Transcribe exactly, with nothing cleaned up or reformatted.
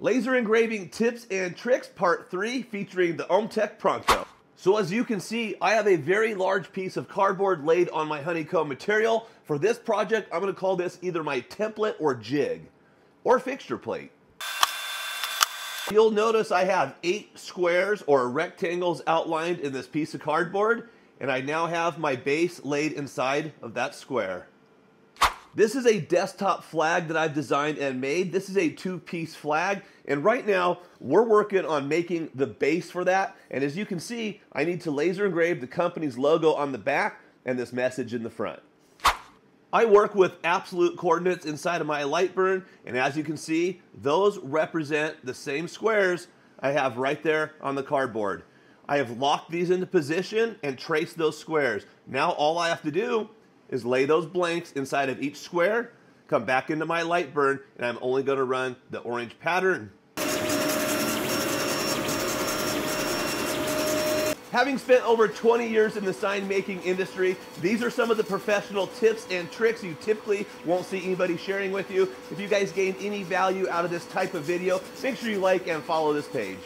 Laser Engraving Tips and Tricks Part three featuring the Omtech Pronto. So as you can see, I have a very large piece of cardboard laid on my honeycomb material. For this project, I'm going to call this either my template or jig or fixture plate. You'll notice I have eight squares or rectangles outlined in this piece of cardboard, and I now have my base laid inside of that square. This is a desktop flag that I've designed and made. This is a two-piece flag, and right now we're working on making the base for that. And as you can see, I need to laser engrave the company's logo on the back and this message in the front. I work with absolute coordinates inside of my Lightburn, and as you can see, those represent the same squares I have right there on the cardboard. I have locked these into position and traced those squares. Now all I have to do is lay those blanks inside of each square, come back into my Lightburn, and I'm only going to run the orange pattern. Having spent over twenty years in the sign making industry, these are some of the professional tips and tricks you typically won't see anybody sharing with you. If you guys gained any value out of this type of video, make sure you like and follow this page.